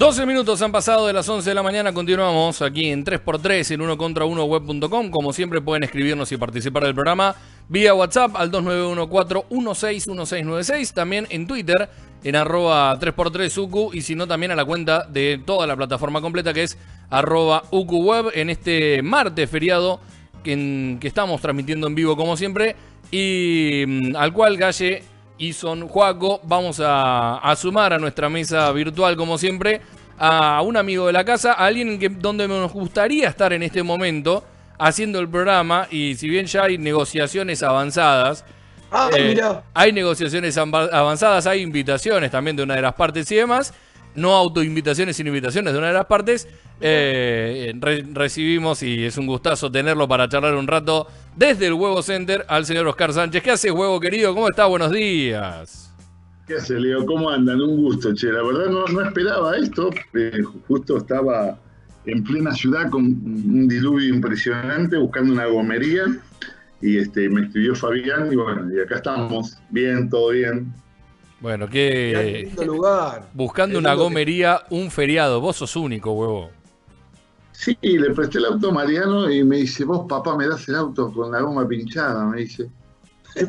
12 minutos han pasado de las 11 de la mañana, continuamos aquí en 3x3 en 1 contra 1 web.com. Como siempre pueden escribirnos y participar del programa vía WhatsApp al 2914161696, también en Twitter en @3x3ucu y si no también a la cuenta de toda la plataforma completa que es @ucuweb en este martes feriado que estamos transmitiendo en vivo como siempre y al cual Galle y Son Juaco vamos a sumar a nuestra mesa virtual como siempre a un amigo de la casa, a alguien donde nos gustaría estar en este momento haciendo el programa y si bien ya hay negociaciones avanzadas, hay negociaciones avanzadas, hay invitaciones también de una de las partes y demás, no autoinvitaciones sino invitaciones de una de las partes, recibimos y es un gustazo tenerlo para charlar un rato desde el Huevo Center al señor Oscar Sánchez. ¿Qué haces, Huevo querido? ¿Cómo estás? Buenos días. ¿Qué haces, Leo? ¿Cómo andan? Un gusto, che. La verdad no esperaba esto, justo estaba en plena ciudad con un diluvio impresionante buscando una gomería y me escribió Fabián y bueno, y acá estamos, bien, todo bien. Bueno, qué lindo lugar. Buscando una gomería, un feriado. Vos sos único, Huevo. Sí, le presté el auto a Mariano y me dice, vos papá me das el auto con la goma pinchada, me dice. ¿Qué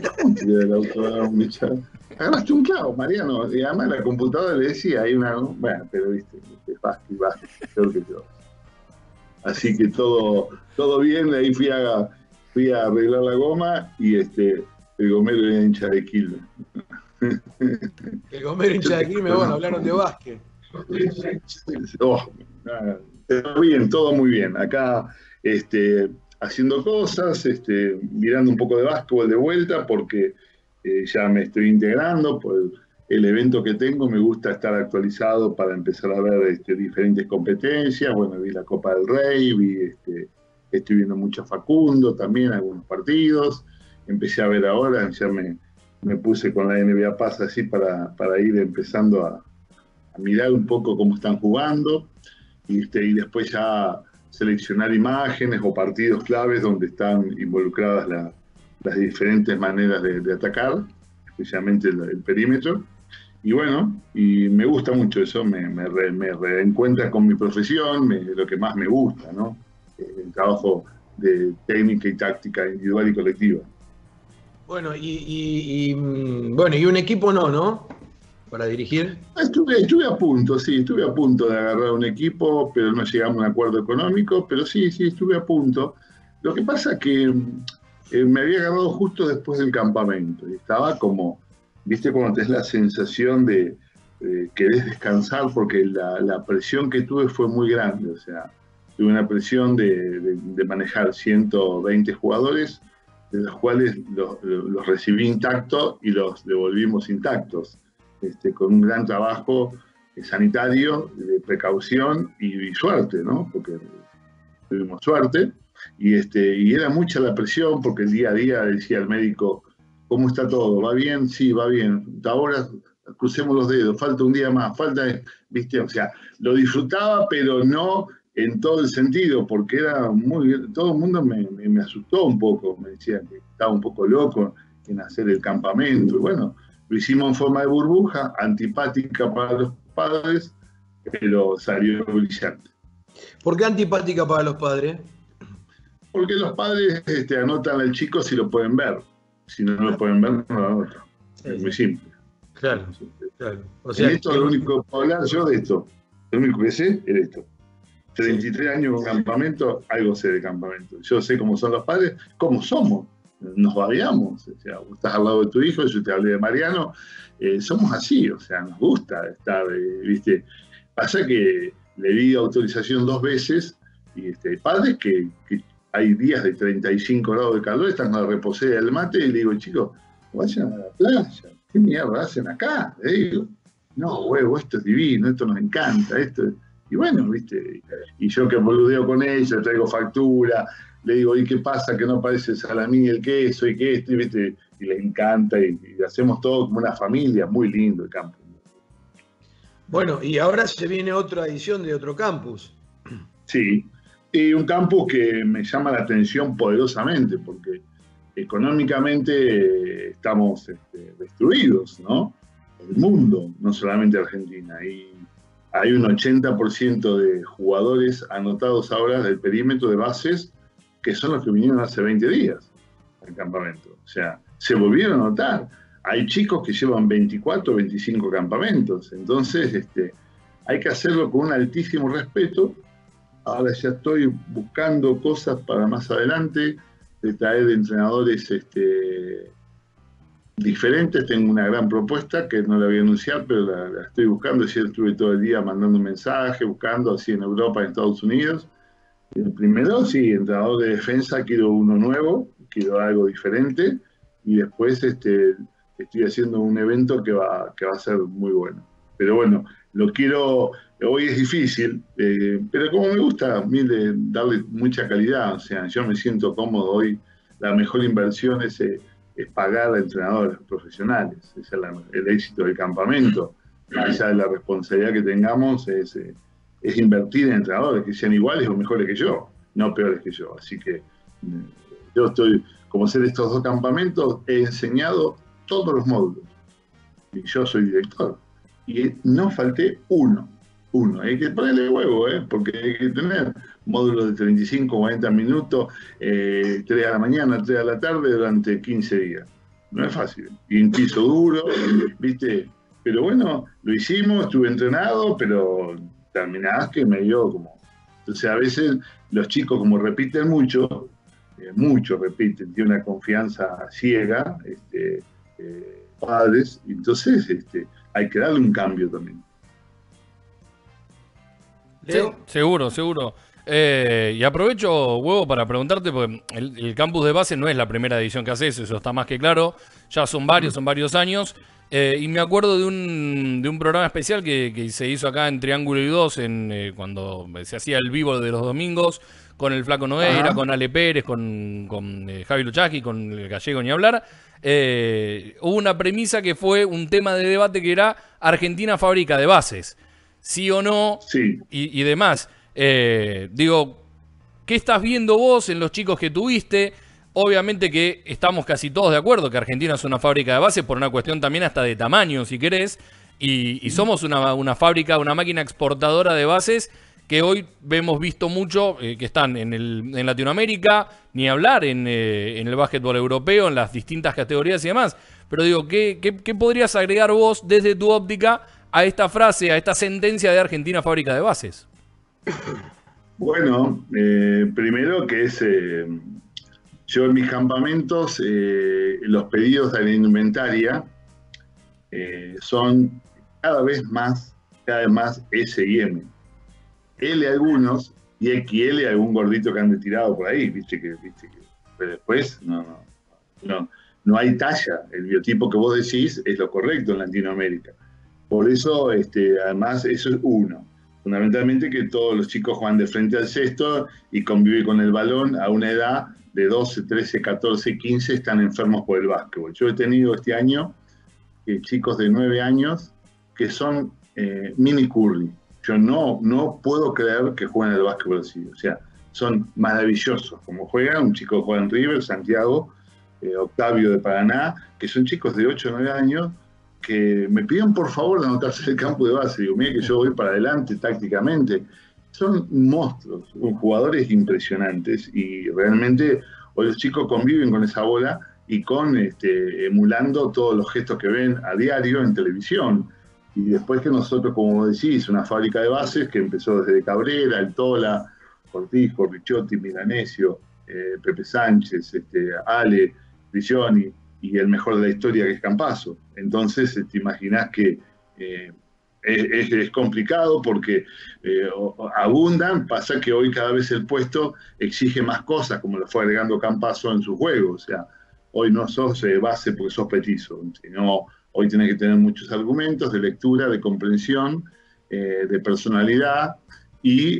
el auto con la goma pinchada? Agarraste un clavo, Mariano. Y además la computadora le decía, hay una... Bueno, pero viste, basta y basta. Creo que todo. Así que todo bien, ahí fui a arreglar la goma y el gomero era hincha de Quilmes. El gomero hincha de Quilmes, bueno, hablaron de básquet. Todo bien, todo muy bien. Acá haciendo cosas, mirando un poco de básquetbol de vuelta porque ya me estoy integrando por el evento que tengo. Me gusta estar actualizado para empezar a ver diferentes competencias. Bueno, vi la Copa del Rey, estoy viendo mucho a Facundo también, algunos partidos. Empecé a ver ahora, ya me puse con la NBA Pass así para ir empezando a mirar un poco cómo están jugando y después ya seleccionar imágenes o partidos claves donde están involucradas las diferentes maneras de atacar, especialmente el perímetro. Y bueno, y me gusta mucho eso, me reencuentra con mi profesión, lo que más me gusta, ¿no? El trabajo de técnica y táctica individual y colectiva. Bueno, y un equipo no, para dirigir. Estuve a punto, sí, estuve a punto de agarrar un equipo, pero no llegamos a un acuerdo económico, pero sí, estuve a punto. Lo que pasa es que me había agarrado justo después del campamento, y estaba como, viste, cuando tenés la sensación de querés descansar, porque la presión que tuve fue muy grande, o sea, tuve una presión de manejar 120 jugadores, de los cuales los recibí intactos y los devolvimos intactos, con un gran trabajo sanitario, de precaución y suerte, ¿no? Porque tuvimos suerte y era mucha la presión porque el día a día decía el médico, ¿cómo está todo? ¿Va bien? Sí, va bien. Ahora crucemos los dedos, falta un día más, falta, ¿viste? O sea, lo disfrutaba pero no... en todo el sentido, porque era muy... Todo el mundo me asustó un poco, me decían que estaba un poco loco en hacer el campamento. Y bueno, lo hicimos en forma de burbuja, antipática para los padres, pero salió brillante. ¿Por qué antipática para los padres? Porque los padres anotan al chico si lo pueden ver. Si no lo pueden ver, no lo anotan. Es muy simple. Claro, claro. O sea, esto es lo único que puedo hablar yo de esto. Lo único que sé es esto. 33 años con campamento, algo sé de campamento. Yo sé cómo son los padres, cómo somos, nos babeamos. O sea, vos estás al lado de tu hijo, yo te hablé de Mariano, somos así, o sea, nos gusta estar, ¿viste? Pasa que le di autorización 2 veces y padres que hay días de 35 grados de calor, están con la reposera del mate y le digo, chicos, vayan a la playa, ¿qué mierda hacen acá? Le digo, no, huevo, esto es divino, esto nos encanta, esto es... Y bueno, viste, y yo que boludeo con ella, traigo factura, le digo, ¿y qué pasa que no aparece el salamín y el queso y que esto? Y, ¿viste? Y le encanta y hacemos todo como una familia, muy lindo el campus. Bueno, y ahora se viene otra edición de otro campus. Sí, y un campus que me llama la atención poderosamente, porque económicamente estamos destruidos, ¿no? El mundo, no solamente Argentina, y Hay un 80% de jugadores anotados ahora del perímetro de bases que son los que vinieron hace 20 días al campamento. O sea, se volvieron a anotar. Hay chicos que llevan 24, 25 campamentos. Entonces, hay que hacerlo con un altísimo respeto. Ahora ya estoy buscando cosas para más adelante, de traer entrenadores diferentes. Tengo una gran propuesta que no la voy a anunciar, pero la estoy buscando. Ayer estuve todo el día mandando un mensaje, buscando así en Europa, en Estados Unidos. El primero, sí, entrenador de defensa, quiero uno nuevo, quiero algo diferente. Y después estoy haciendo un evento que va a ser muy bueno. Pero bueno, lo quiero... Hoy es difícil, pero como me gusta a mí darle mucha calidad, o sea, yo me siento cómodo hoy. La mejor inversión es pagar a entrenadores profesionales. Ese es el éxito del campamento. Más allá de la responsabilidad que tengamos, es invertir en entrenadores que sean iguales o mejores que yo, no peores que yo. Así que yo estoy, como sé de estos dos campamentos, he enseñado todos los módulos. Y yo soy director. Y no falté uno. Hay que ponerle huevo, porque hay que tener módulos de 35, 40 minutos, 3 a la mañana, 3 a la tarde, durante 15 días. No es fácil. Y un piso duro, ¿viste? Pero bueno, lo hicimos, estuve entrenado, pero terminás que me dio como... Entonces a veces los chicos, como repiten mucho repiten, tienen una confianza ciega, padres, entonces hay que darle un cambio también. ¿Leo? Seguro. Y aprovecho, Huevo, para preguntarte, porque el campus de base no es la primera edición que haces, eso está más que claro. Ya son varios años. Y me acuerdo de un programa especial que se hizo acá en Triángulo y 2, cuando se hacía el vivo de los domingos, con el Flaco Noé, con Ale Pérez, con Javi Luchaski, con el Gallego, ni hablar. Hubo una premisa que fue un tema de debate que era Argentina fábrica de bases. Sí o no, sí. Y demás. Digo, ¿qué estás viendo vos en los chicos que tuviste? Obviamente que estamos casi todos de acuerdo que Argentina es una fábrica de bases por una cuestión también hasta de tamaño, si querés, y somos una fábrica, una máquina exportadora de bases que hoy hemos visto mucho, que están en Latinoamérica, ni hablar en el básquetbol europeo, en las distintas categorías y demás. Pero digo, ¿qué podrías agregar vos desde tu óptica a esta frase, a esta sentencia de Argentina fábrica de bases? Bueno, primero que es, yo en mis campamentos, los pedidos de la indumentaria son cada vez más S&M. L algunos y XL algún gordito que han tirado por ahí, viste que pero después no hay talla. El biotipo que vos decís es lo correcto en Latinoamérica. Por eso, además, eso es uno. Fundamentalmente que todos los chicos juegan de frente al cesto y conviven con el balón a una edad de 12, 13, 14, 15, están enfermos por el básquetbol. Yo he tenido este año chicos de 9 años que son mini Curry. Yo no puedo creer que jueguen al básquetbol así. O sea, son maravillosos como juegan. Un chico juega en River, Santiago, Octavio de Paraná, que son chicos de 8 o 9 años, que me piden por favor de anotarse el campo de base. Digo, mira que yo voy para adelante tácticamente. Son monstruos, jugadores impresionantes, y realmente hoy los chicos conviven con esa bola y con emulando todos los gestos que ven a diario en televisión. Y después que nosotros, como decís, una fábrica de bases que empezó desde Cabrera, el Tola, Cortijo, Ricciotti, Milanesio, Pepe Sánchez, Ale, Prigioni, y el mejor de la historia, que es Campazzo. Entonces te imaginás que es complicado porque abundan. Pasa que hoy cada vez el puesto exige más cosas, como lo fue agregando Campazzo en su juego. O sea, hoy no sos base porque sos petizo, sino hoy tenés que tener muchos argumentos de lectura, de comprensión, de personalidad y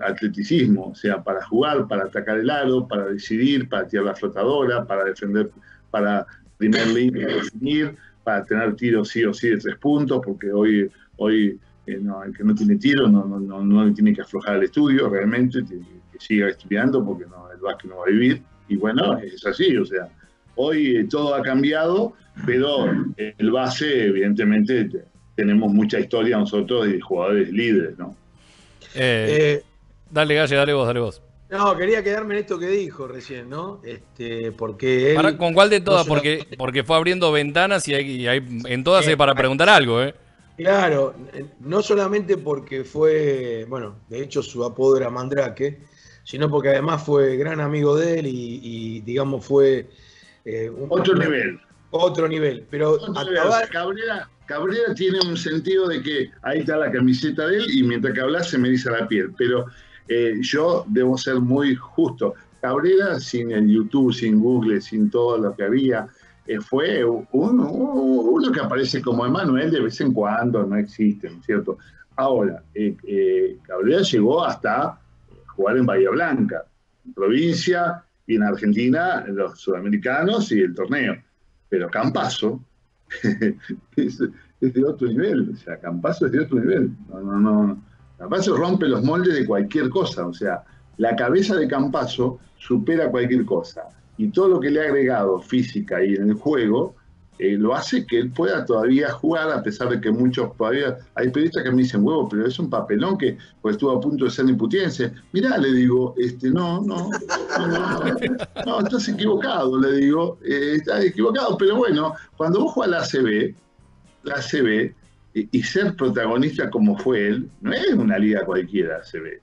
atleticismo. O sea, para jugar, para atacar el aro, para decidir, para tirar la flotadora, para defender... para primer línea definir, para tener tiros sí o sí de 3 puntos, porque hoy no, el que no tiene tiro no le tiene que aflojar el estudio, realmente, que siga estudiando, porque el básquet no va a vivir. Y bueno, es así, o sea, hoy todo ha cambiado, pero el base evidentemente te tenemos mucha historia nosotros de jugadores líderes, ¿no? Dale, Galle, dale vos. No, quería quedarme en esto que dijo recién, ¿no? Porque él... Para, ¿con cuál de todas? No, porque fue abriendo ventanas y hay en todas es para preguntar algo, ¿eh? Claro, no solamente porque fue, bueno, de hecho su apodo era Mandrake, sino porque además fue gran amigo de él y digamos, fue... Otro nivel. Pero Cabrera tiene un sentido de que ahí está la camiseta de él y mientras que hablas se me eriza la piel, pero yo debo ser muy justo. Cabrera, sin el YouTube, sin Google, sin todo lo que había, fue uno que aparece como Emanuel de vez en cuando, no existe, ¿no es cierto? Ahora, Cabrera llegó hasta jugar en Bahía Blanca, en provincia, y en Argentina, los sudamericanos y el torneo. Pero Campazzo es de otro nivel, o sea, Campazzo es de otro nivel. No. Campazzo rompe los moldes de cualquier cosa, o sea, la cabeza de Campazzo supera cualquier cosa. Y todo lo que le ha agregado física y en el juego, lo hace que él pueda todavía jugar, a pesar de que muchos todavía... Hay periodistas que me dicen, huevo, pero es un papelón que pues, estuvo a punto de ser imputiense. Mirá, le digo, no, estás equivocado, le digo, estás equivocado. Pero bueno, cuando vos jugás la ACB y ser protagonista como fue él, no es una liga cualquiera ACB.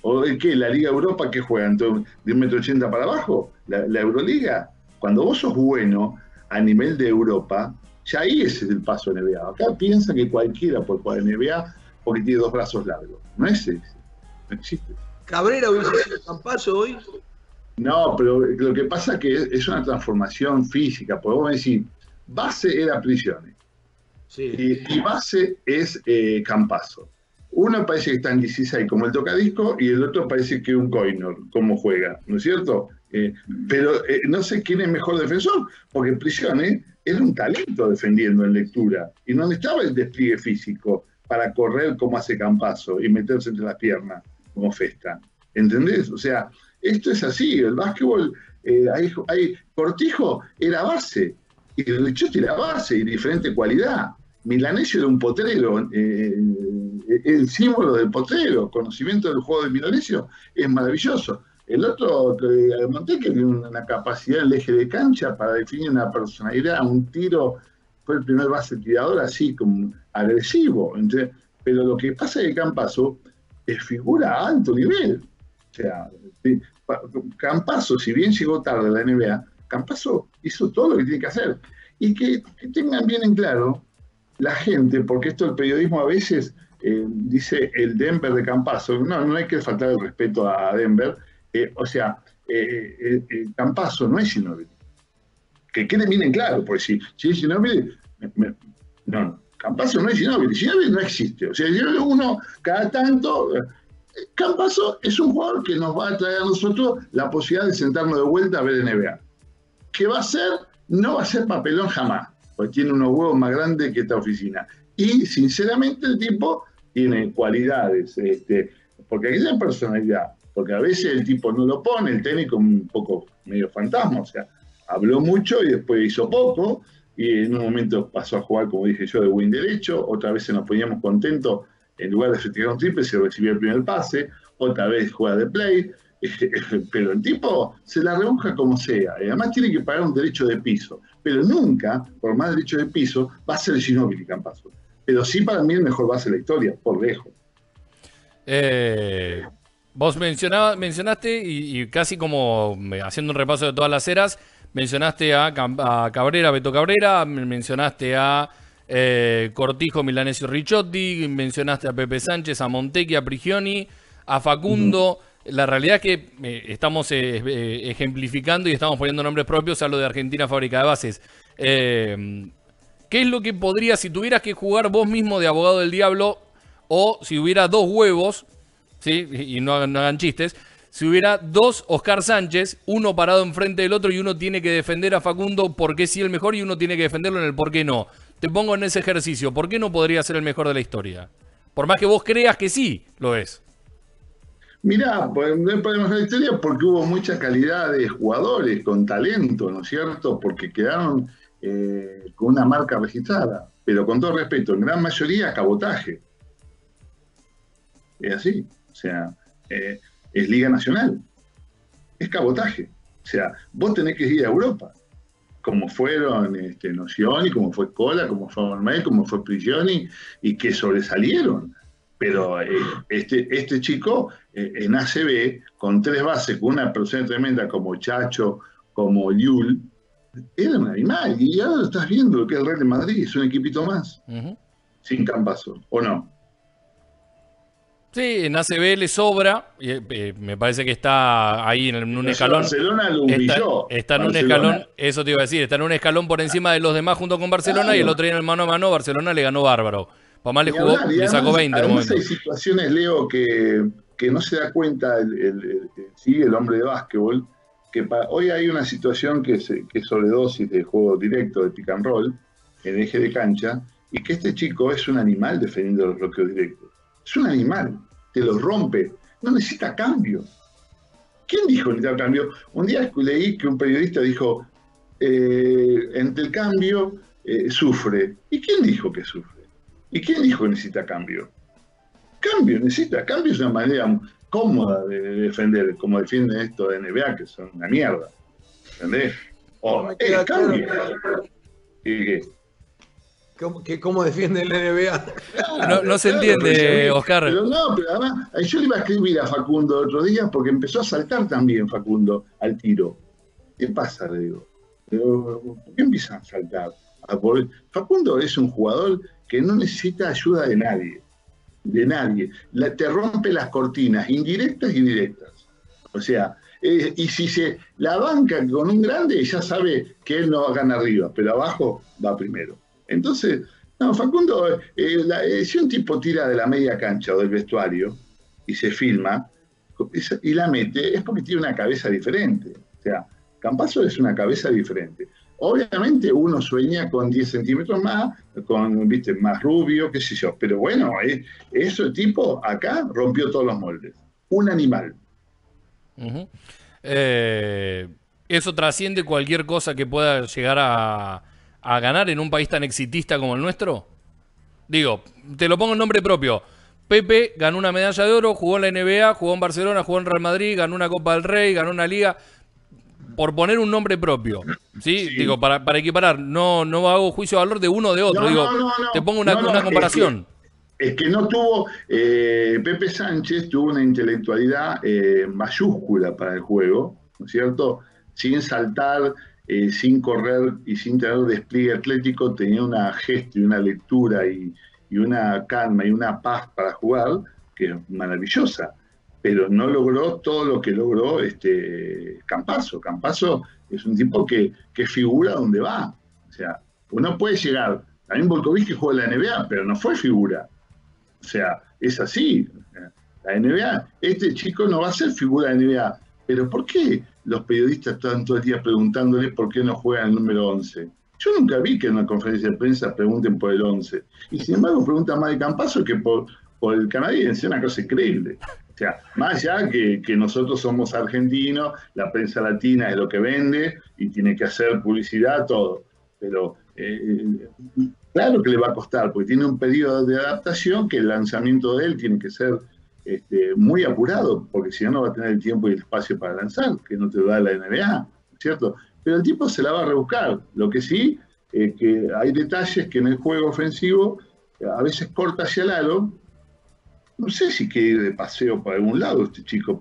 ¿O de qué? ¿La Liga Europa que juegan? ¿De 1,80 m para abajo? ¿La Euroliga? Cuando vos sos bueno a nivel de Europa, ya ahí ese es el paso a NBA. Acá piensan que cualquiera puede jugar en NBA porque tiene dos brazos largos. No es ese. No existe. ¿Cabrera hubiese sido Campazzo hoy? No, pero lo que pasa es que es una transformación física. Podemos decir, base era Prigioni. Sí. Y base es Campazzo. Uno parece que está en 16 como el tocadisco y el otro parece que un Koinor, como juega, ¿no es cierto? Pero no sé quién es mejor defensor, porque Prigioni era un talento defendiendo en lectura y no necesitaba el despliegue físico para correr como hace Campazzo y meterse entre las piernas como Festa, ¿entendés? O sea, esto es así, el básquetbol, Cortijo era base y Ricciotti era base y diferente cualidad. Milanesio era un potrero, el símbolo del potrero, conocimiento del juego de Milanesio es maravilloso. El otro, Monté, que tiene una capacidad del eje de cancha para definir una personalidad, un tiro, fue el primer base tirador así, como agresivo. Entonces, pero lo que pasa es que Campazzo es figura a alto nivel. O sea, Campazzo, si bien llegó tarde a la NBA, Campazzo hizo todo lo que tiene que hacer. Y que tengan bien en claro la gente, porque esto el periodismo a veces dice el Denver de Campazzo, no hay que faltar el respeto a Denver, Campazzo no es Ginóbili, que quede bien en claro, porque si es Ginóbili, no, Campazzo no es Ginóbili no existe, o sea, uno cada tanto, Campazzo es un jugador que nos va a traer a nosotros la posibilidad de sentarnos de vuelta a ver NBA, que va a ser, no va a ser papelón jamás, pues tiene unos huevos más grandes que esta oficina. Y, sinceramente, el tipo tiene cualidades, porque hay una personalidad, porque a veces el tipo no lo pone, el técnico un poco medio fantasma, o sea, habló mucho y después hizo poco, y en un momento pasó a jugar, como dije yo, de wing derecho, otra vez nos poníamos contentos, en lugar de festejar un triple, se recibía el primer pase, otra vez juega de play, pero el tipo se la rebuja como sea, y además tiene que pagar un derecho de piso, pero nunca, por más derecho de piso, va a ser Ginóbili Campazzo. Pero sí, para mí el mejor base de la historia, por lejos. Vos mencionaste, y casi como haciendo un repaso de todas las eras, mencionaste a Cabrera, Beto Cabrera, mencionaste a Cortijo, Milanesio, Ricciotti, mencionaste a Pepe Sánchez, a Montecchi, a Prigioni, a Facundo... La realidad es que estamos ejemplificando y estamos poniendo nombres propios a lo de Argentina Fábrica de Bases. ¿Qué es lo que podría, si tuvieras que jugar vos mismo de abogado del diablo, o si hubiera dos huevos, ¿sí? Y no hagan chistes, si hubiera dos Oscar Sánchez, uno parado enfrente del otro y uno tiene que defender a Facundo porque sí el mejor y uno tiene que defenderlo en el por qué no? Te pongo en ese ejercicio, ¿por qué no podría ser el mejor de la historia? Por más que vos creas que sí, lo es. Mirá, pues, no hay problemas de la historia porque hubo mucha calidad de jugadores con talento, ¿no es cierto? Porque quedaron con una marca registrada. pero con todo respeto, en gran mayoría cabotaje. Es así, o sea, es Liga Nacional, es cabotaje. O sea, vos tenés que ir a Europa, como fueron Nocioni, como fue Cola, como fue Ormel, como fue Prigioni, y que sobresalieron. Pero este chico en ACB, con tres bases, con una producción tremenda como Chacho, como Liul, era un animal. Y ahora lo estás viendo, lo que es el Real de Madrid, es un equipito más, sin Campazzo, ¿o no? Sí, en ACB le sobra, me parece que está ahí en un escalón. Barcelona lo humilló. Está en un escalón, eso te iba a decir, está en un escalón por encima de los demás junto con Barcelona, claro. Y el otro día en el mano a mano Barcelona le ganó bárbaro. Pamá le jugó, le sacó 20 en el momento. Hay situaciones, Leo, que no se da cuenta el hombre de básquetbol, que hoy hay una situación que es sobredosis de juego directo, de pick and roll, en eje de cancha, y que este chico es un animal defendiendo los bloqueos directos. Es un animal, te los rompe, no necesita cambio. ¿Quién dijo necesitar cambio? Un día leí que un periodista dijo, entre el cambio sufre. ¿Y quién dijo que sufre? ¿Y quién dijo que necesita cambio? Cambio necesita, cambio es una manera cómoda de defender, como defienden esto de NBA, que son una mierda. ¿Entendés? O el cambio. ¿Y qué? ¿Cómo defiende el NBA? Claro, no se entiende, Oscar. Pero no, pero además, yo le iba a escribir a Facundo el otro día porque empezó a saltar también Facundo al tiro. ¿Qué pasa? Le digo. ¿Por qué empiezan a saltar? Facundo es un jugador que no necesita ayuda de nadie. De nadie. Te rompe las cortinas, indirectas y directas. O sea, y si se la banca con un grande, ya sabe que él no va a ganar arriba, pero abajo va primero. Entonces, no, Facundo, si un tipo tira de la media cancha o del vestuario y se filma y la mete, es porque tiene una cabeza diferente. O sea, Campazzo es una cabeza diferente. Obviamente uno sueña con 10 centímetros más, con más rubio, qué sé yo. Pero bueno, ese tipo acá rompió todos los moldes. Un animal. Eso trasciende cualquier cosa que pueda llegar a ganar en un país tan exitista como el nuestro? Digo, te lo pongo en nombre propio. Pepe ganó una medalla de oro, jugó en la NBA, jugó en Barcelona, jugó en Real Madrid, ganó una Copa del Rey, ganó una Liga. Por poner un nombre propio, ¿sí? Sí. Digo, para equiparar, no hago juicio de valor de uno o de otro. Te pongo una comparación. Es que no tuvo... Pepe Sánchez tuvo una intelectualidad mayúscula para el juego, ¿no es cierto? Sin saltar... sin correr y sin tener despliegue atlético, tenía una gesta y una lectura y una calma y una paz para jugar que es maravillosa, pero no logró todo lo que logró Campazzo. Campazzo es un tipo que figura donde va. O sea, uno puede llegar, también Volkovich que jugó en la NBA, pero no fue figura. O sea, es así. La NBA, este chico no va a ser figura de NBA, pero ¿por qué? Los periodistas están todo el día preguntándole por qué no juega el número 11. Yo nunca vi que en una conferencia de prensa pregunten por el 11. Y sin embargo preguntan más de Campazzo que por el canadiense, una cosa increíble. O sea, más allá que nosotros somos argentinos, la prensa latina es lo que vende y tiene que hacer publicidad, todo. Pero claro que le va a costar, porque tiene un periodo de adaptación que el lanzamiento de él tiene que ser... muy apurado, porque si no, no va a tener el tiempo y el espacio para lanzar, que no te lo da la NBA, ¿cierto? Pero el tipo se la va a rebuscar. Lo que sí es que hay detalles que en el juego ofensivo a veces corta hacia el aro. No sé si quiere ir de paseo para algún lado este chico,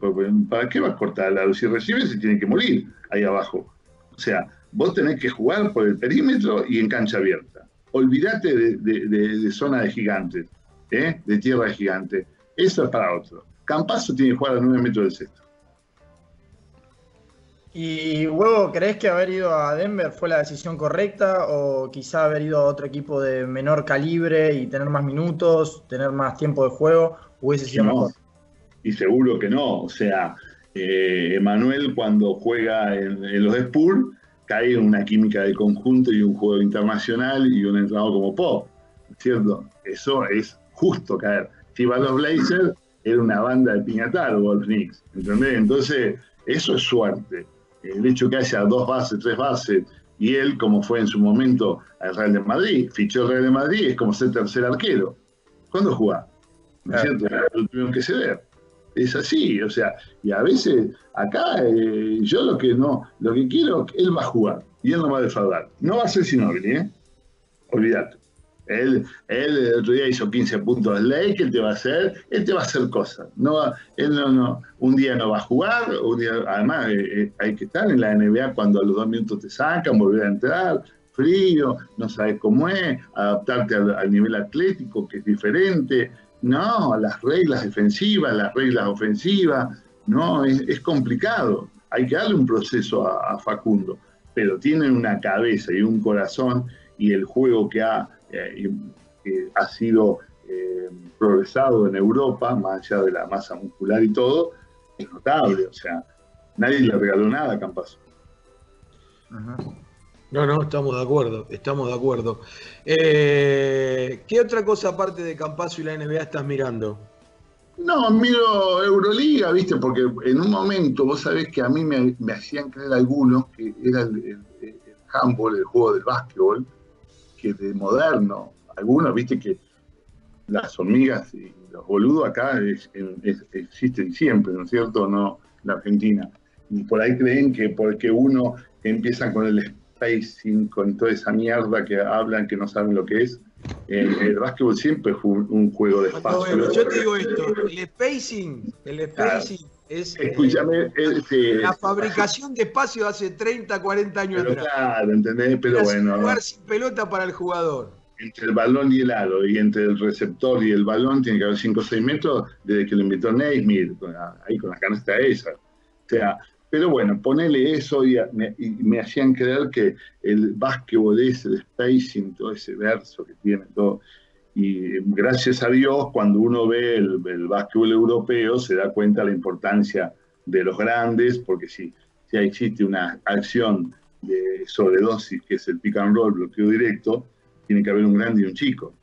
¿para qué va a cortar al aro? Si recibe, se tiene que morir ahí abajo. O sea, vos tenés que jugar por el perímetro y en cancha abierta. Olvídate de zona de gigantes, de tierra de gigantes. Eso es para otro. Campazzo tiene que jugar a 9 metros del sexto. ¿Y Huevo, crees que haber ido a Denver fue la decisión correcta? ¿O quizá haber ido a otro equipo de menor calibre y tener más minutos, tener más tiempo de juego, hubiese sido mejor? Y seguro que no. O sea, Emanuel cuando juega en los Spurs cae en una química de conjunto y un juego internacional y un entrenador como Pop, ¿cierto? Eso es justo caer. Si va a los Blazers, era una banda de piñatar o al Knicks, ¿entendés? Entonces, eso es suerte. El hecho que haya 2 bases, 3 bases, y él, como fue en su momento al Real de Madrid, fichó el Real de Madrid, es como ser tercer arquero. ¿Cuándo jugás? ¿No es cierto? Lo tuvieron que ceder. Es así, o sea, y a veces acá yo lo que quiero, él va a jugar y él no va a defraudar. No va a ser Ginóbili, ¿eh? Olvídate. Él el otro día hizo 15 puntos de ley, que él te va a hacer, cosas. Un día no va a jugar, un día, además hay que estar en la NBA cuando a los 2 minutos te sacan, volver a entrar, frío, no sabes cómo es, adaptarte al nivel atlético que es diferente. No, las reglas defensivas, las reglas ofensivas, no, es complicado. Hay que darle un proceso a Facundo, pero tiene una cabeza y un corazón y el juego que ha sido progresado en Europa, más allá de la masa muscular y todo, es notable. O sea, nadie le regaló nada a Campazzo. Ajá. No, estamos de acuerdo, ¿Qué otra cosa aparte de Campazzo y la NBA estás mirando? No, miro Euroliga, ¿viste? Porque en un momento, vos sabés que a mí me hacían creer algunos que era el handball, el juego del básquetbol, que de moderno. Algunos, ¿viste? Que las hormigas y los boludos acá existen siempre, ¿no es cierto? No, en la Argentina. Y por ahí creen que porque uno empieza con el y con toda esa mierda que hablan, que no saben lo que es. El básquetbol siempre fue un juego de espacio. No, yo te digo esto, el spacing es la fabricación de espacio hace 30, 40 años atrás. Claro, ¿entendés? Pero bueno. Jugar sin pelota para el jugador. Entre el balón y el aro, y entre el receptor y el balón, tiene que haber 5 o 6 metros desde que lo invitó Naismith, ahí con la canasta esa. O sea, pero bueno, ponele eso y me hacían creer que el básquetbol ese, el spacing, todo ese verso que tiene, todo. Y gracias a Dios, cuando uno ve el básquetbol europeo, se da cuenta de la importancia de los grandes, porque si existe una acción de sobredosis, que es el pick and roll, bloqueo directo, tiene que haber un grande y un chico,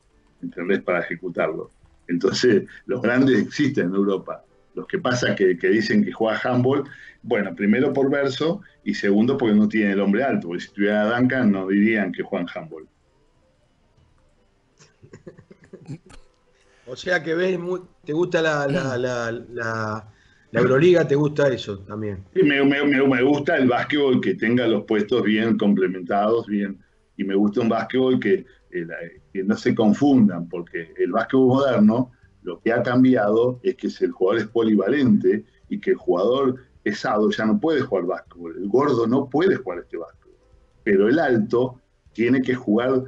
¿entendés? Para ejecutarlo. Entonces, los grandes existen en Europa. Los que pasa que dicen que juega handball, bueno, primero por verso y segundo porque no tiene el hombre alto, porque si tuviera Duncan no dirían que juegan handball. O sea que ves, te gusta la Euroliga, te gusta eso también. Sí, me gusta el básquetbol que tenga los puestos bien complementados, bien, y me gusta un básquetbol que no se confundan, porque el básquetbol moderno lo que ha cambiado es que el jugador es polivalente y que el jugador pesado ya no puede jugar básquetbol. El gordo no puede jugar este básquetbol. Pero el alto tiene que jugar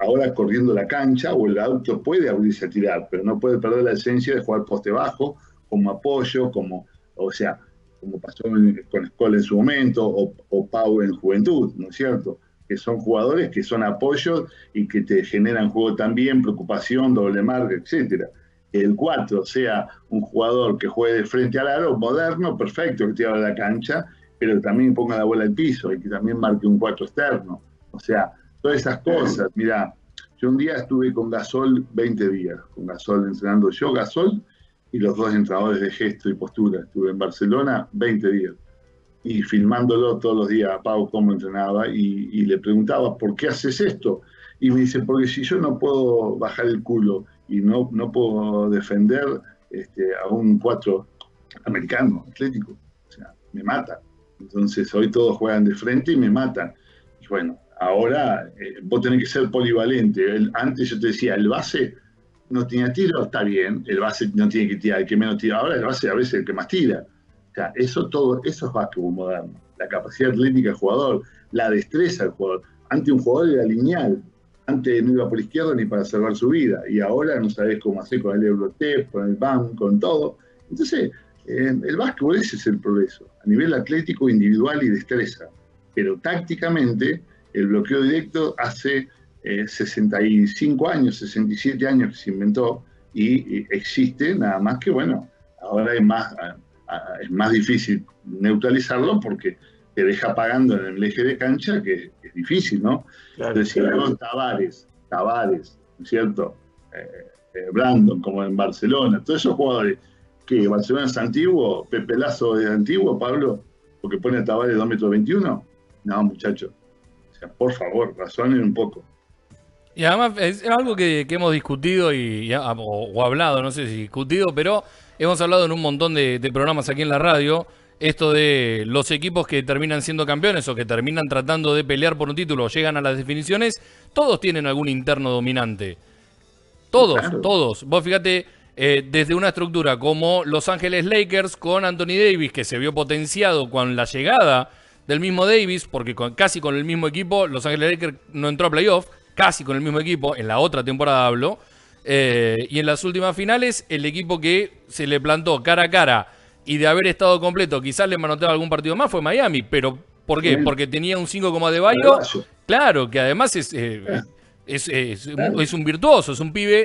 ahora corriendo la cancha, o el alto puede abrirse a tirar, pero no puede perder la esencia de jugar poste bajo, como apoyo, como pasó con Scola en su momento, o Pau en Juventud, ¿no es cierto? Que son jugadores que son apoyos y que te generan juego también, preocupación, doble marca, etcétera. El 4 sea un jugador que juegue de frente al aro, moderno, perfecto, que te abra la cancha, pero también ponga la bola al piso y que también marque un 4 externo. O sea, todas esas cosas. Mirá, yo un día estuve con Gasol 20 días, con Gasol entrenando yo, Gasol, y los dos entrenadores de gesto y postura. Estuve en Barcelona 20 días. Y filmándolo todos los días a Pau cómo entrenaba, y le preguntaba, ¿por qué haces esto? Y me dice, porque si yo no puedo bajar el culo y no puedo defender a un 4 americano, atlético, o sea, me mata. Entonces hoy todos juegan de frente y me matan. Y bueno, ahora vos tenés que ser polivalente. Antes yo te decía, el base no tenía tiro, está bien, el base no tiene que tirar, el que menos tira, ahora el base a veces es el que más tira. O sea, eso es básquetbol moderno, la capacidad atlética del jugador, la destreza del jugador. Antes un jugador era lineal, antes no iba por izquierda ni para salvar su vida, y ahora no sabés cómo hacer con el Eurostep, con el BAM, con todo. Entonces, el básquetbol ese es el progreso, a nivel atlético, individual y destreza. Pero tácticamente, el bloqueo directo hace 65 años, 67 años que se inventó, y existe, nada más que, bueno, ahora hay más... Es más difícil neutralizarlo porque te deja pagando en el eje de cancha, que es difícil, ¿no? Claro, entonces, claro. Si Tavares, ¿no es cierto? Brandon, como en Barcelona, todos esos jugadores, que Barcelona es antiguo, Pepe Lazo es antiguo, Pablo, porque pone a Tavares 2,21 metros, No, muchachos, o sea, por favor, razonen un poco. Y además es algo que hemos discutido o hablado, no sé si discutido, pero hemos hablado en un montón de programas aquí en la radio, esto de los equipos que terminan siendo campeones o que terminan tratando de pelear por un título o llegan a las definiciones, todos tienen algún interno dominante. Todos, claro. Todos. Vos fíjate, desde una estructura como Los Ángeles Lakers con Anthony Davis, que se vio potenciado con la llegada del mismo Davis, porque casi con el mismo equipo, Los Ángeles Lakers no entró a playoff, casi con el mismo equipo, en la otra temporada hablo, y en las últimas finales el equipo que se le plantó cara a cara y de haber estado completo quizás le manoteaba algún partido más fue Miami, pero ¿por qué? Porque tenía un 5 como Adebayo, claro, que además es un virtuoso, es un pibe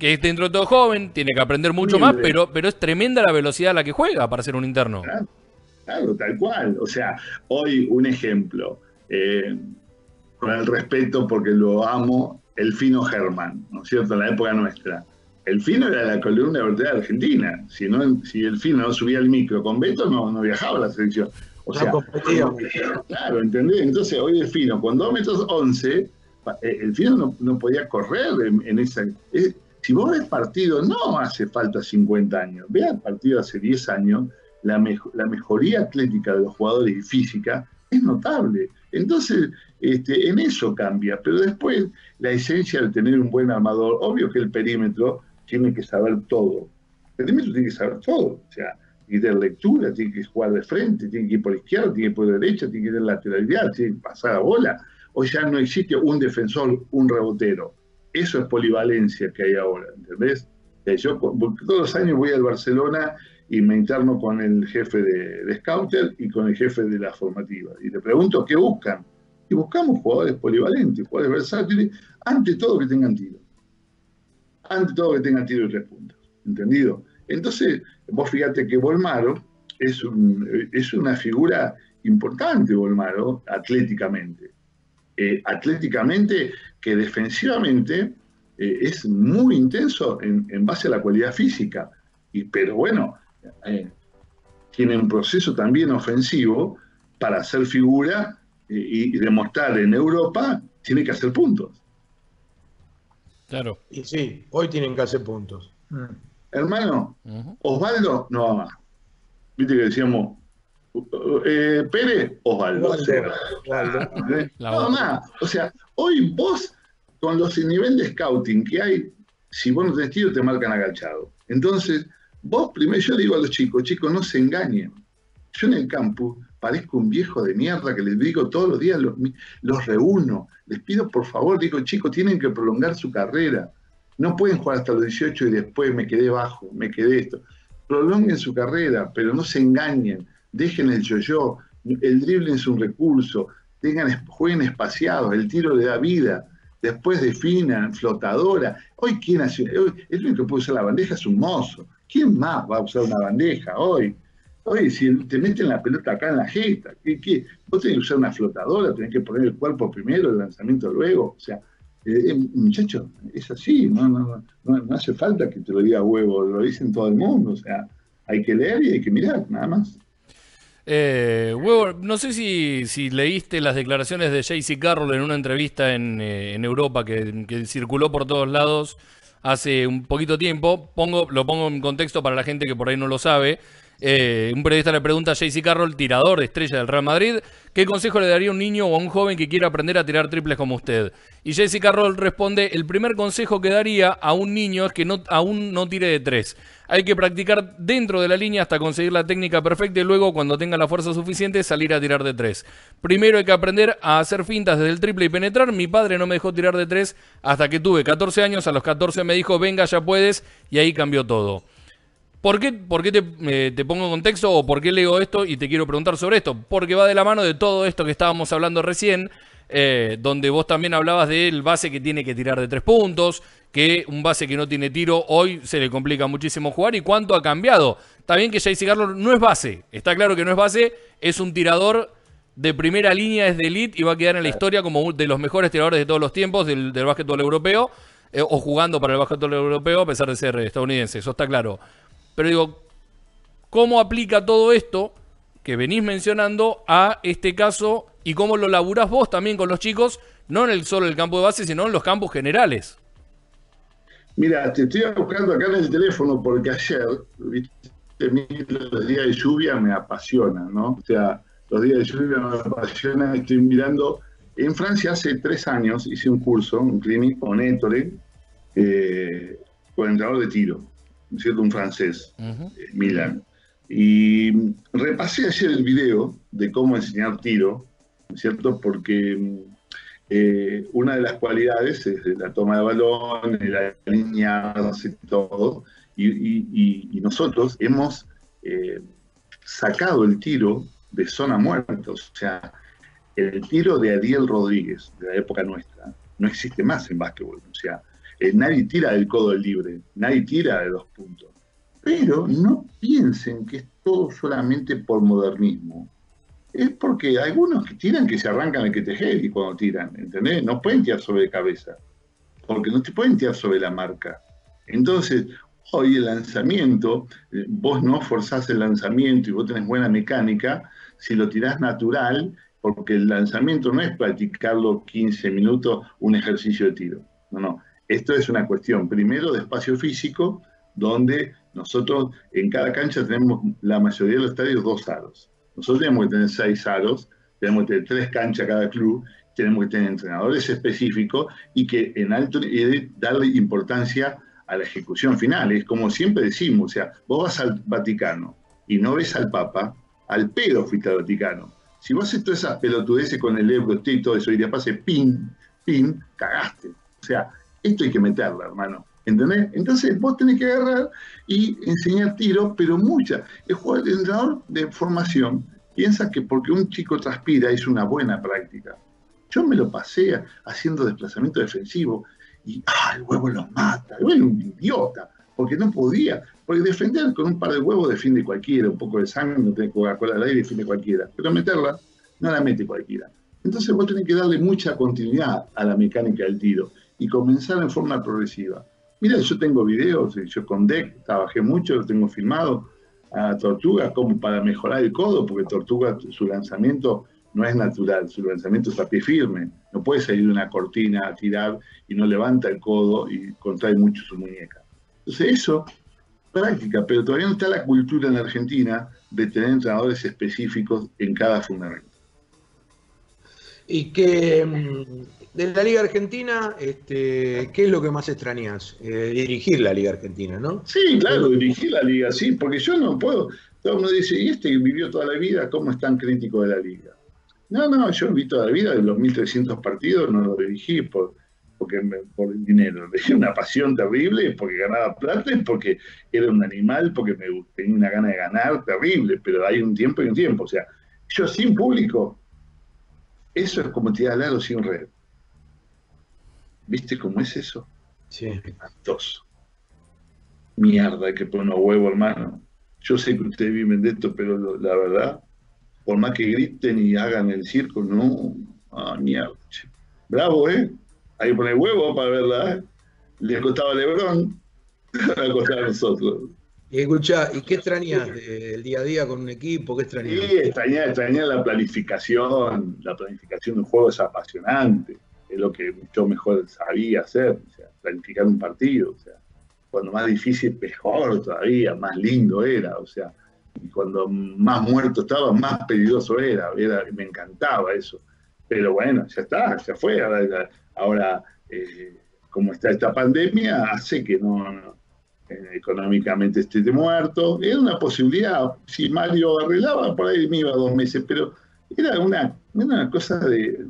que es dentro de todo joven, tiene que aprender mucho más, pero es tremenda la velocidad a la que juega para ser un interno. Claro, tal cual, o sea, hoy un ejemplo, con el respeto porque lo amo, el Fino Germán, ¿no es cierto?, en la época nuestra. El Fino era la columna vertebral argentina. Si el Fino no subía al micro con Beto, no viajaba a la selección. O sea, claro, ¿entendés? Entonces hoy el Fino, con 2,11 metros, el Fino no podía correr en esa... si vos ves partido, no hace falta 50 años. Ve al partido hace 10 años, la mejoría atlética de los jugadores y física es notable. Entonces, en eso cambia, pero después la esencia de tener un buen armador, obvio que el perímetro tiene que saber todo. El perímetro tiene que saber todo, o sea, tiene que tener lectura, tiene que jugar de frente, tiene que ir por izquierda, tiene que ir por derecha, tiene que tener lateralidad, tiene que pasar la bola. Hoy ya no existe un defensor, un rebotero. Eso es polivalencia que hay ahora, ¿entendés? Yo todos los años voy al Barcelona y me interno con el jefe de Scouter y con el jefe de la formativa. Y le pregunto qué buscan. Y buscamos jugadores polivalentes, jugadores versátiles, ante todo que tengan tiro. Ante todo que tengan tiro y 3 puntos. ¿Entendido? Entonces, vos fíjate que Bolmaro es una figura importante, Bolmaro, atléticamente. Atléticamente, que defensivamente es muy intenso en base a la cualidad física. Pero bueno... tiene un proceso también ofensivo para hacer figura y demostrar en Europa tiene que hacer puntos. Claro. Y sí, hoy tienen que hacer puntos. Hermano, Osvaldo no va más. Viste que decíamos, Pérez, Osvaldo. Claro. No más. O sea, hoy vos, con los niveles de scouting que hay, si vos no tenés tiro, te marcan agachado. Entonces... Vos primero, yo digo a los chicos, no se engañen. Yo en el campus parezco un viejo de mierda que les digo todos los días, los reúno, les pido por favor, digo, chicos, tienen que prolongar su carrera. No pueden jugar hasta los 18 y después me quedé bajo, me quedé esto. Prolonguen su carrera, pero no se engañen. Dejen el yo-yo, el drible es un recurso, jueguen espaciados, el tiro le da vida. Después definan, flotadora. Hoy, ¿quién hace? El único que puede usar la bandeja es un mozo. ¿Quién más va a usar una bandeja hoy? Hoy, si te meten la pelota acá en la jeta, vos tenés que usar una flotadora, tenés que poner el cuerpo primero, el lanzamiento luego. O sea, muchachos, es así, no hace falta que te lo diga Huevo, lo dicen todo el mundo. O sea, hay que leer y hay que mirar, nada más. Huevo, no sé si leíste las declaraciones de J.C. Carroll en una entrevista en Europa que circuló por todos lados hace un poquito tiempo. Lo pongo en contexto para la gente que por ahí no lo sabe. Un periodista le pregunta a J.C. Carroll, tirador, estrella del Real Madrid, ¿qué consejo le daría a un niño o a un joven que quiera aprender a tirar triples como usted? Y J.C. Carroll responde, el primer consejo que daría a un niño es que aún no tire de 3. Hay que practicar dentro de la línea hasta conseguir la técnica perfecta y luego, cuando tenga la fuerza suficiente, salir a tirar de 3. Primero hay que aprender a hacer fintas desde el triple y penetrar. Mi padre no me dejó tirar de 3 hasta que tuve 14 años. A los 14 me dijo, venga, ya puedes, y ahí cambió todo. ¿Por qué te pongo en contexto o por qué leo esto y te quiero preguntar sobre esto? Porque va de la mano de todo esto que estábamos hablando recién, donde vos también hablabas del base que tiene que tirar de 3 puntos, que un base que no tiene tiro hoy se le complica muchísimo jugar y cuánto ha cambiado. Está bien que J.C. Carroll no es base, está claro que no es base, es un tirador de primera línea, es de elite y va a quedar en la historia como de los mejores tiradores de todos los tiempos del básquetbol europeo, o jugando para el básquetbol europeo a pesar de ser estadounidense, eso está claro. Pero digo, ¿cómo aplica todo esto que venís mencionando a este caso y cómo lo laburás vos también con los chicos, no en el solo el campo de base, sino en los campos generales. Mira, te estoy buscando acá en el teléfono porque ayer, los días de lluvia me apasionan, ¿no? O sea, los días de lluvia me apasionan, estoy mirando. En Francia hace 3 años hice un curso, un clinic con Ettore, con entrenador de tiro, ¿no es cierto? Un francés, Milan. Y repasé ayer el video de cómo enseñar tiro, ¿no es cierto? Porque una de las cualidades es la toma de balón, el alinearse y todo, y nosotros hemos sacado el tiro de zona muerta. O sea, el tiro de Ariel Rodríguez, de la época nuestra, no existe más en básquetbol. O sea, nadie tira del codo libre, nadie tira de 2 puntos. Pero no piensen que es todo solamente por modernismo. Es porque algunos que tiran que se arrancan el que tejer y cuando tiran, ¿entendés? No pueden tirar sobre cabeza, porque no te pueden tirar sobre la marca. Entonces, hoy el lanzamiento, vos no forzás el lanzamiento y vos tenés buena mecánica, si lo tirás natural, porque el lanzamiento no es practicarlo 15 minutos un ejercicio de tiro. No, no. Esto es una cuestión, primero, de espacio físico, donde nosotros en cada cancha tenemos, la mayoría de los estadios, 2 aros. Nosotros tenemos que tener 6 aros, tenemos que tener 3 canchas cada club, tenemos que tener entrenadores específicos y que en alto darle importancia a la ejecución final. Es como siempre decimos, o sea, vos vas al Vaticano y no ves al Papa, al pedo fuiste al Vaticano. Si vos haces todas esas pelotudeces con el euro y todo eso y le pase pin, pin, cagaste. O sea, esto hay que meterla, hermano. ¿Entendés? Entonces vos tenés que agarrar y enseñar tiros, pero muchas. El entrenador de formación piensa que porque un chico transpira es una buena práctica. Yo me lo pasé haciendo desplazamiento defensivo y el huevo los mata. Yo era un idiota, porque no podía. Porque defender con un par de huevos defiende cualquiera, un poco de sangre, no tenés Coca-Cola al aire, defiende cualquiera. Pero meterla no la mete cualquiera. Entonces vos tenés que darle mucha continuidad a la mecánica del tiro y comenzar en forma progresiva. Mira, yo tengo videos, yo con DEC trabajé mucho, lo tengo filmado a Tortuga como para mejorar el codo, porque Tortuga, su lanzamiento no es natural, su lanzamiento es a pie firme, no puede salir de una cortina a tirar y no levanta el codo y contrae mucho su muñeca. Entonces eso, práctica, pero todavía no está la cultura en la Argentina de tener entrenadores específicos en cada fundamento. Y que de la Liga Argentina, ¿qué es lo que más extrañas? Dirigir la Liga Argentina, ¿no? Sí, claro, dirigir la Liga, sí, porque yo no puedo. Todo uno dice, ¿y este que vivió toda la vida, cómo es tan crítico de la Liga? No, no, yo viví toda la vida, de los 1.300 partidos no los dirigí por el dinero. Era una pasión terrible, porque ganaba plata, porque era un animal, porque tenía una gana de ganar terrible, pero hay un tiempo y un tiempo. O sea, yo sin público, eso es como tirar al aro sin red. ¿Viste cómo es eso? Sí. Espantoso. Mierda, que pone unos huevos, hermano. Yo sé que ustedes viven de esto, pero la verdad, por más que griten y hagan el circo, no. Ah, mierda. Bravo, ¿eh? Hay que poner huevos para verla, ¿eh? Le costaba a LeBron, le costaba a nosotros. Y escuchá, ¿y qué extrañás del día a día con un equipo? ¿Qué extrañás? Sí, extrañar la planificación. La planificación de un juego es apasionante. Es lo que yo mejor sabía hacer, o sea, planificar un partido. O sea, cuando más difícil, mejor todavía, más lindo era. O sea, y cuando más muerto estaba, más peligroso era. Me encantaba eso. Pero bueno, ya está, ya fue. Ahora como está esta pandemia, hace que no económicamente esté muerto. Era una posibilidad. Si Mario arreglaba, por ahí me iba 2 meses. Pero era una cosa de...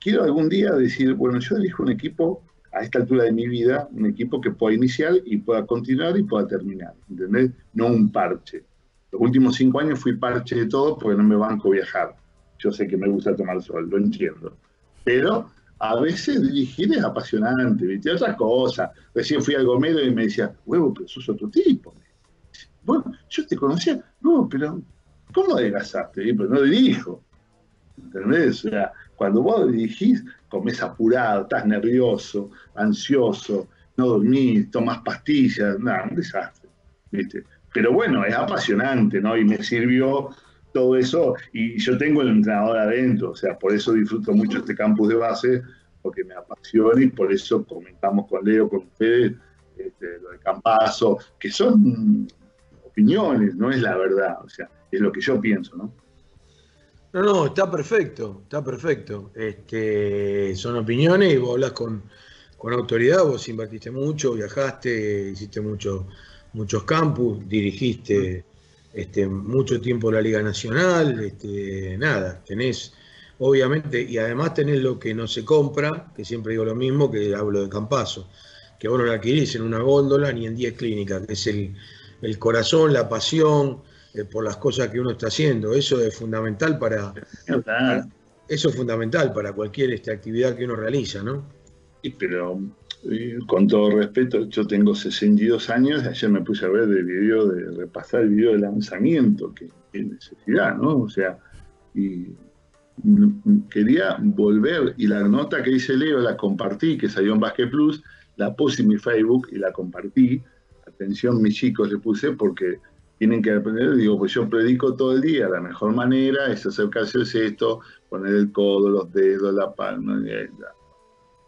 Quiero algún día decir, bueno, yo elijo un equipo a esta altura de mi vida, un equipo que pueda iniciar y pueda continuar y pueda terminar, ¿entendés? No un parche. Los últimos 5 años fui parche de todo porque no me banco viajar. Yo sé que me gusta tomar sol, lo entiendo. Pero a veces dirigir es apasionante, ¿viste? Otra cosa. Recién fui al Gomero y me decía, huevo, pero sos otro tipo. Bueno, yo te conocía, no, pero ¿cómo adelgazaste? Pero no dirijo. ¿Entendés? O sea, cuando vos dirigís, comés apurado, estás nervioso, ansioso, no dormís, tomás pastillas, nada, un desastre, ¿viste? Pero bueno, es apasionante, ¿no? Y me sirvió todo eso, y yo tengo el entrenador adentro, o sea, por eso disfruto mucho este campus de base, porque me apasiona, y por eso comentamos con Leo, con ustedes, lo de Campazzo, que son opiniones, no es la verdad, o sea, es lo que yo pienso, ¿no? No, no, está perfecto, está perfecto. Son opiniones, y vos hablas con autoridad, vos invertiste mucho, viajaste, hiciste muchos campus, dirigiste mucho tiempo la Liga Nacional, nada, tenés, obviamente, y además tenés lo que no se compra, que siempre digo lo mismo, que hablo de Campazzo, que vos no lo adquirís en una góndola ni en 10 clínicas, que es el corazón, la pasión por las cosas que uno está haciendo. Eso es fundamental para cualquier actividad que uno realiza, ¿no? Sí, pero con todo respeto, yo tengo 62 años, ayer me puse a ver el video, de repasar el video de lanzamiento, que es necesidad, ¿no? O sea, y quería volver, y la nota que hice Leo la compartí, que salió en Basket Plus, la puse en mi Facebook y la compartí. Atención, mis chicos, le puse, porque tienen que aprender. Digo, pues yo predico todo el día, la mejor manera es acercarse al cesto, poner el codo, los dedos, la palma.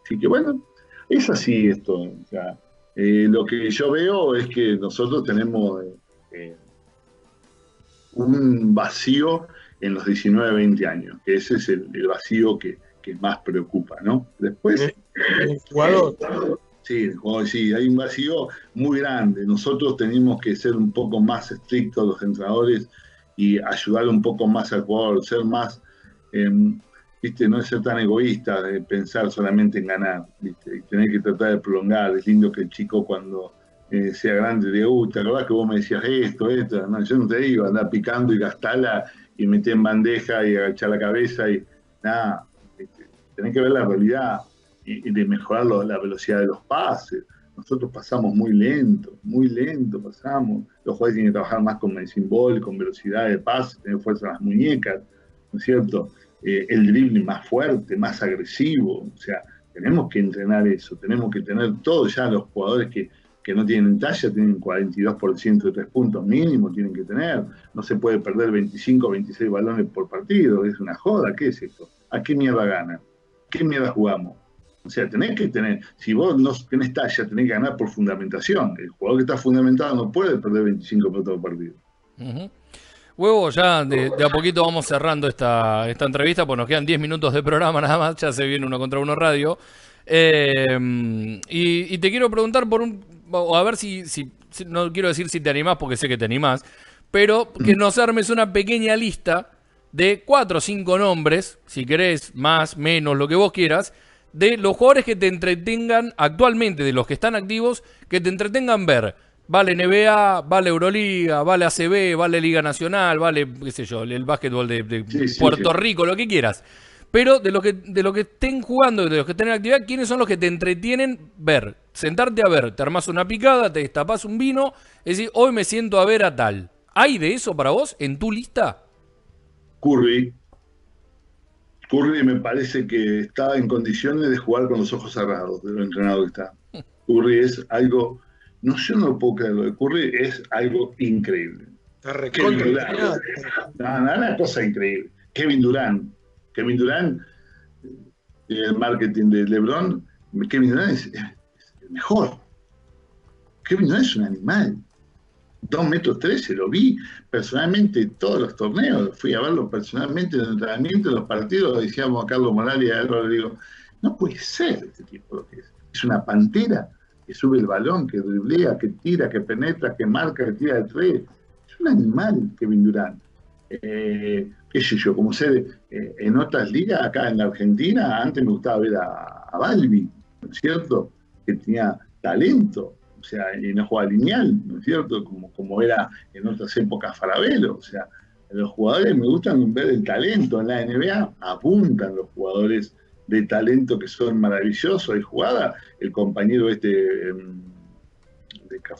Así que bueno, es así esto. O sea, lo que yo veo es que nosotros tenemos un vacío en los 19, 20 años, que ese es el vacío que más preocupa, ¿no? Después, el jugador. Sí, hay un vacío muy grande. Nosotros tenemos que ser un poco más estrictos los entrenadores y ayudar un poco más al jugador, ser más, ¿viste? No es ser tan egoísta de pensar solamente en ganar, ¿viste? Y tener que tratar de prolongar. Es lindo que el chico cuando sea grande le gusta, ¿te acordás que vos me decías esto? No, yo no te digo, andá picando y gastala y meter en bandeja y agachar la cabeza y nada. Tenés que ver la realidad. Y de mejorar la velocidad de los pases. Nosotros pasamos muy lento pasamos. Los jugadores tienen que trabajar más con medicine ball, con velocidad de pase, tener fuerza en las muñecas, ¿no es cierto? El dribbling más fuerte, más agresivo. O sea, tenemos que entrenar eso, tenemos que tener todo. Ya los jugadores que no tienen talla tienen 42% de 3 puntos mínimo, tienen que tener. No se puede perder 25 o 26 balones por partido, es una joda. ¿Qué es esto? ¿A qué mierda ganan? ¿Qué mierda jugamos? O sea, tenés que tener, si vos no tenés talla, tenés que ganar por fundamentación. El jugador que está fundamentado no puede perder 25 minutos de partido. Uh-huh. Huevo, ya de a poquito vamos cerrando esta entrevista, pues nos quedan 10 minutos de programa nada más, ya se viene Uno Contra Uno Radio. Y te quiero preguntar a ver si no quiero decir si te animás, porque sé que te animás, pero que nos armes una pequeña lista de 4 o 5 nombres, si querés, más, menos, lo que vos quieras, de los jugadores que te entretengan actualmente, de los que están activos, que te entretengan ver. Vale NBA, vale Euroliga, vale ACB, vale Liga Nacional, vale, qué sé yo, el básquetbol de Puerto Rico, lo que quieras. Pero de los que estén jugando, de los que estén en actividad, ¿quiénes son los que te entretienen ver? Sentarte a ver, te armás una picada, te destapás un vino, es decir, hoy me siento a ver a tal. ¿Hay de eso para vos en tu lista? Curry me parece que está en condiciones de jugar con los ojos cerrados, de lo entrenado que está. Curry es algo, no sé, no lo puedo creer, lo de Curry es algo increíble. Está recontra. Una cosa increíble. Kevin Durant, el marketing de LeBron, Kevin Durant es el mejor. Kevin Durant es un animal. 2,13 metros, lo vi personalmente todos los torneos, fui a verlo personalmente en el entrenamiento, en los partidos, decíamos a Carlos Morales y a él, le digo, no puede ser este tipo lo que es. Es una pantera que sube el balón, que driblea, que tira, que penetra, que marca, que tira de 3. Es un animal Kevin Durant. Qué sé yo, como sé, en otras ligas, acá en la Argentina, antes me gustaba ver a Balbi, ¿no es cierto? Que tenía talento. O sea, y no jugaba lineal, ¿no es cierto? Como era en otras épocas Farabelo. O sea, los jugadores me gustan ver el talento. En la NBA apuntan los jugadores de talento que son maravillosos. Hay jugada, el compañero de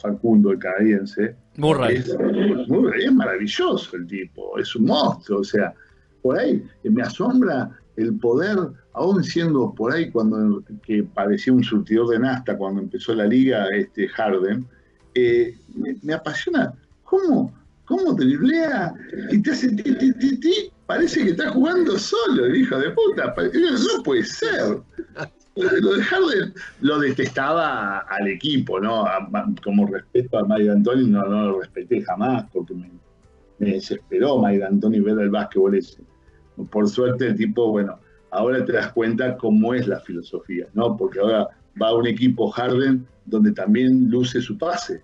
Facundo, el canadiense. Murray. Es maravilloso el tipo, es un monstruo. O sea, por ahí me asombra el poder, aún siendo por ahí cuando que parecía un surtidor de nasta cuando empezó la liga, Harden, me apasiona. ¿Cómo cómo driblea y te hace ti, parece que está jugando solo el hijo de puta, no puede ser. Lo de Harden lo detestaba al equipo, ¿no? Como respeto a Mayr Antony, no lo respeté jamás porque me desesperó Mayr Antony ver el básquetbol ese. Por suerte el tipo, bueno, ahora te das cuenta cómo es la filosofía, ¿no? Porque ahora va a un equipo Harden donde también luce su pase.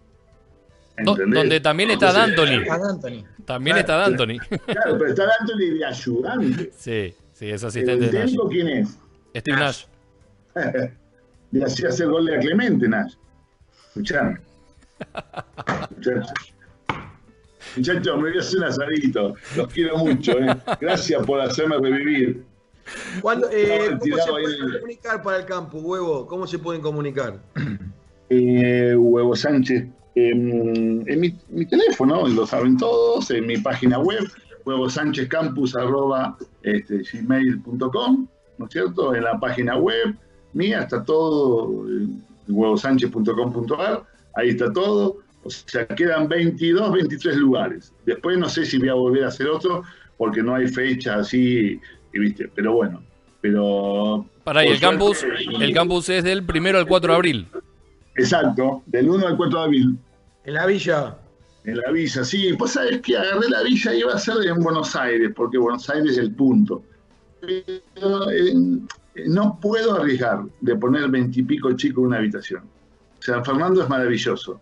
¿Entendés? Donde también está D'Antoni. También está D'Antoni. Claro, pero está D'Antoni de ayudante. Sí, sí, es asistente de Nash. ¿Quién es? Steve Nash. Le hacía hacer gol a Clemente, Nash. Escuchame. Muchachos, me voy a hacer un asadito. Los quiero mucho, ¿eh? Gracias por hacerme revivir. ¿Cómo se pueden comunicar para el campo, Huevo? ¿Cómo se pueden comunicar? Huevo Sánchez. En mi teléfono, lo saben todos, en mi página web, huevosanchezcampus@gmail.com, ¿no es cierto? En la página web mía está todo, huevosanchez.com.ar, ahí está todo. O sea, quedan 22, 23 lugares. Después no sé si voy a volver a hacer otro, porque no hay fecha así, ¿viste? Pero bueno, pero... Para ahí, el campus es del 1 al 4 de abril. Exacto, del 1 al 4 de abril. ¿En la villa? En la villa, sí. Pues sabes que agarré la villa y iba a ser en Buenos Aires, porque Buenos Aires es el punto. Pero no puedo arriesgar de poner 20 y pico chicos en una habitación. San Fernando es maravilloso,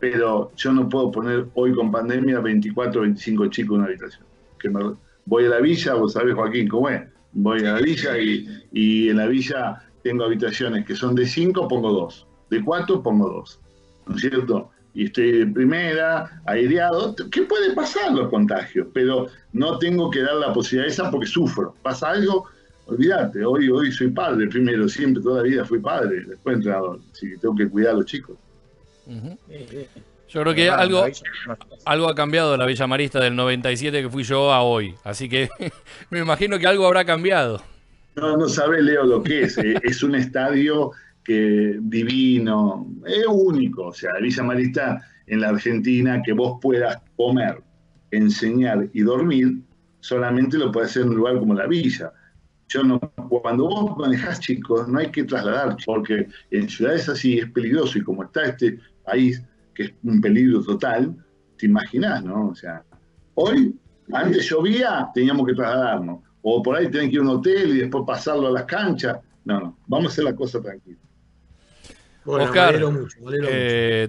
pero yo no puedo poner hoy con pandemia 24 o 25 chicos en una habitación. Que voy a la villa, vos sabés, Joaquín, cómo es. Voy a la villa y en la villa tengo habitaciones que son de 5, pongo 2. De 4 pongo 2, ¿no es cierto? Y estoy en primera, aireado. ¿Qué puede pasar los contagios? Pero no tengo que dar la posibilidad esa porque sufro. Pasa algo, olvídate. Hoy soy padre primero, siempre, toda la vida fui padre, después entrenador. Así que tengo que cuidar a los chicos. Uh-huh. Yo creo que algo ha cambiado de la Villa Marista del 97 que fui yo a hoy. Así que me imagino que algo habrá cambiado. No sabés, Leo, lo que es. Es un estadio... divino, es único, o sea, la Villa Marista en la Argentina, que vos puedas comer, enseñar y dormir, solamente lo podés hacer en un lugar como la Villa. Cuando vos manejás, chicos, no hay que trasladar, porque en ciudades así es peligroso, y como está este país, que es un peligro total, te imaginás, ¿no? O sea, hoy, antes llovía, teníamos que trasladarnos, o por ahí tenían que ir a un hotel y después pasarlo a las canchas. No, vamos a hacer la cosa tranquila. Bueno, Oscar, valero mucho.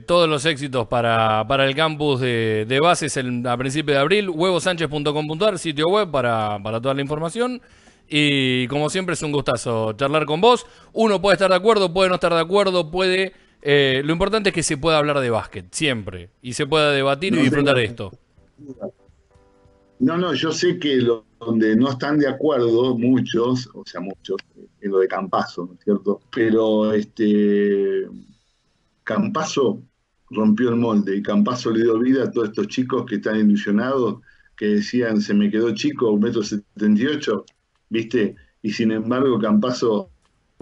Todos los éxitos para el campus de bases a principios de abril. Huevosanchez.com.ar, sitio web para toda la información. Y como siempre es un gustazo charlar con vos. Uno puede estar de acuerdo, puede no estar de acuerdo, puede... lo importante es que se pueda hablar de básquet, siempre. Y se pueda debatir y disfrutar de esto. No, yo sé que donde no están de acuerdo muchos, en lo de Campazzo, ¿no es cierto? Pero Campazzo rompió el molde y Campazzo le dio vida a todos estos chicos que están ilusionados, que decían, se me quedó chico, 1,78 m, ¿viste? Y sin embargo Campazzo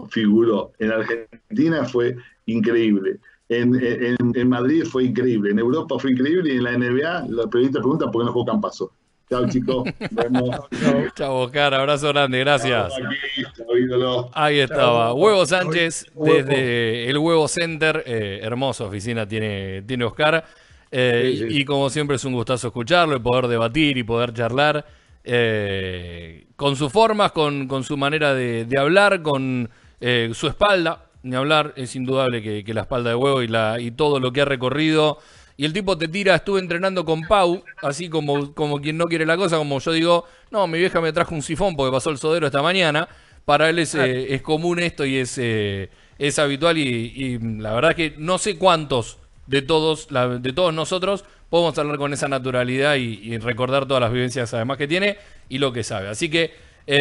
figuró. En Argentina fue increíble. En Madrid fue increíble, en Europa fue increíble y en la NBA la periodista pregunta por qué no jugó Campazzo. Chao, chicos. Chao, Oscar. Abrazo grande. Gracias. Ahí estaba. Huevo Sánchez desde el Huevo Center. Hermosa oficina tiene Oscar. Y como siempre es un gustazo escucharlo y poder debatir y poder charlar con sus formas, con su manera de hablar, con su espalda. Ni hablar, es indudable que la espalda de Huevo y todo lo que ha recorrido. Y el tipo te tira, estuve entrenando con Pau, así como quien no quiere la cosa, como yo digo, no, mi vieja me trajo un sifón porque pasó el sodero esta mañana. Para él es común esto y es habitual y la verdad es que no sé cuántos de todos nosotros podemos hablar con esa naturalidad y recordar todas las vivencias además que tiene y lo que sabe. Así que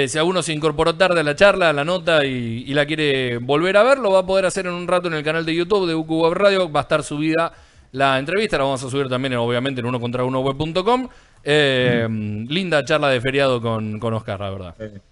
si alguno se incorporó tarde a la charla, a la nota y la quiere volver a ver, lo va a poder hacer en un rato en el canal de YouTube de UQ Radio, va a estar subida. La entrevista la vamos a subir también, obviamente, en 1contra1web.com. Linda charla de feriado con Oscar, la verdad.